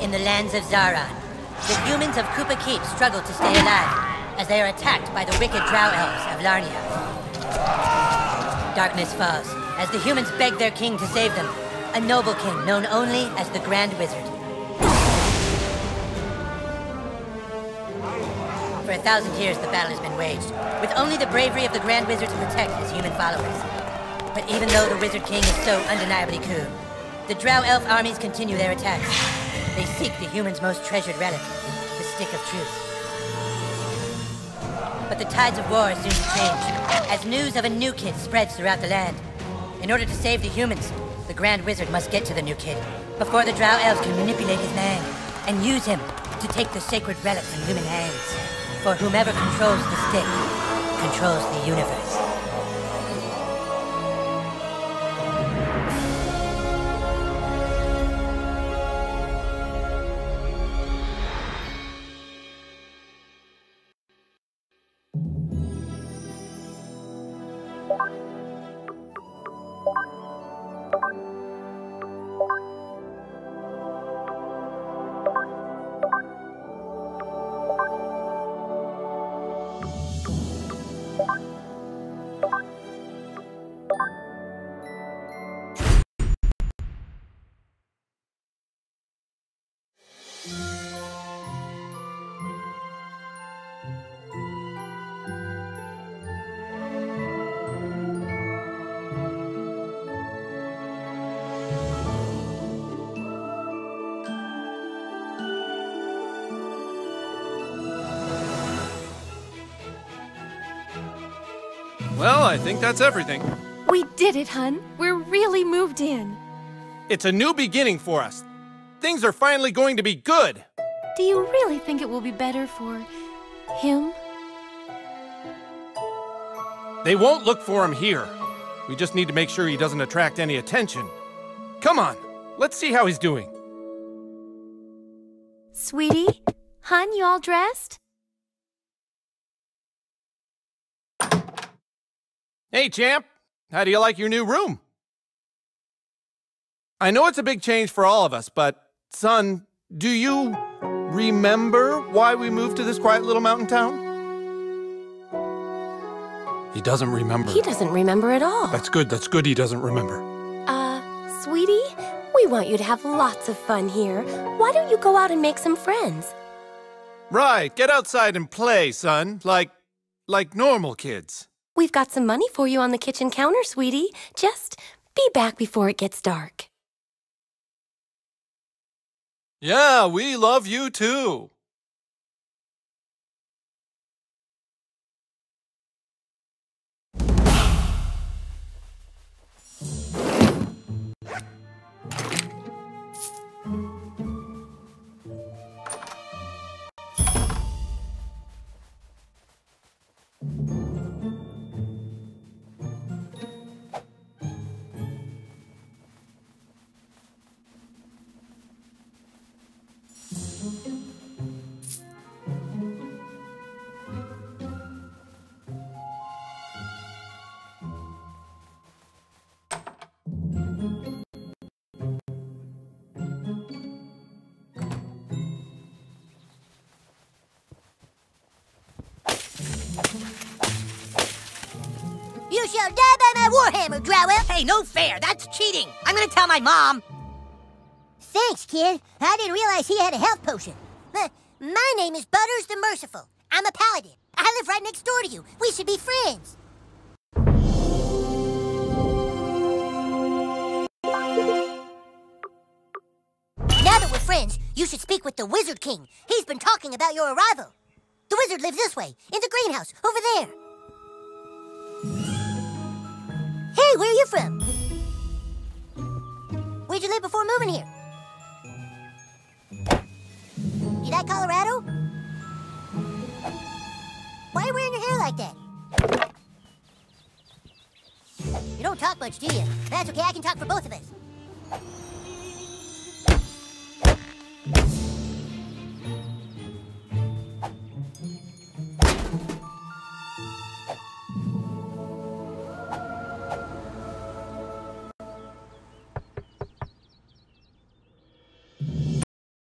In the lands of Zaran, the humans of Koopa Keep struggle to stay alive as they are attacked by the wicked Drow Elves of Larnia. Darkness falls as the humans beg their king to save them, a noble king known only as the Grand Wizard. For 1,000 years the battle has been waged, with only the bravery of the Grand Wizard to protect his human followers. But even though the Wizard King is so undeniably cool, the Drow Elf armies continue their attacks. They seek the humans' most treasured relic, the Stick of Truth. But the tides of war soon change, as news of a new kid spreads throughout the land. In order to save the humans, the Grand Wizard must get to the new kid, before the Drow Elves can manipulate his mind, and use him to take the sacred relic from human hands. For whomever controls the stick, controls the universe. Well, I think that's everything. We did it, hun. We're really moved in. It's a new beginning for us. Things are finally going to be good. Do you really think it will be better for him? They won't look for him here. We just need to make sure he doesn't attract any attention. Come on, let's see how he's doing. Sweetie, hun, you all dressed? Hey, champ! How do you like your new room? I know it's a big change for all of us, but, son, do you remember why we moved to this quiet little mountain town? He doesn't remember. He doesn't remember at all. That's good he doesn't remember. Sweetie, we want you to have lots of fun here. Why don't you go out and make some friends? Right, get outside and play, son, like normal kids. We've got some money for you on the kitchen counter, sweetie. Just be back before it gets dark. Yeah, we love you too. You shall die by my warhammer, Drow Elf! Hey, no fair! That's cheating! I'm gonna tell my mom! Thanks, kid. I didn't realize he had a health potion. My name is Butters the Merciful. I'm a paladin. I live right next door to you. We should be friends. You should speak with the Wizard King. He's been talking about your arrival. The wizard lives this way, in the greenhouse, over there. Hey, where are you from? Where'd you live before moving here? You like Colorado? Why are you wearing your hair like that? You don't talk much, do you? That's okay, I can talk for both of us.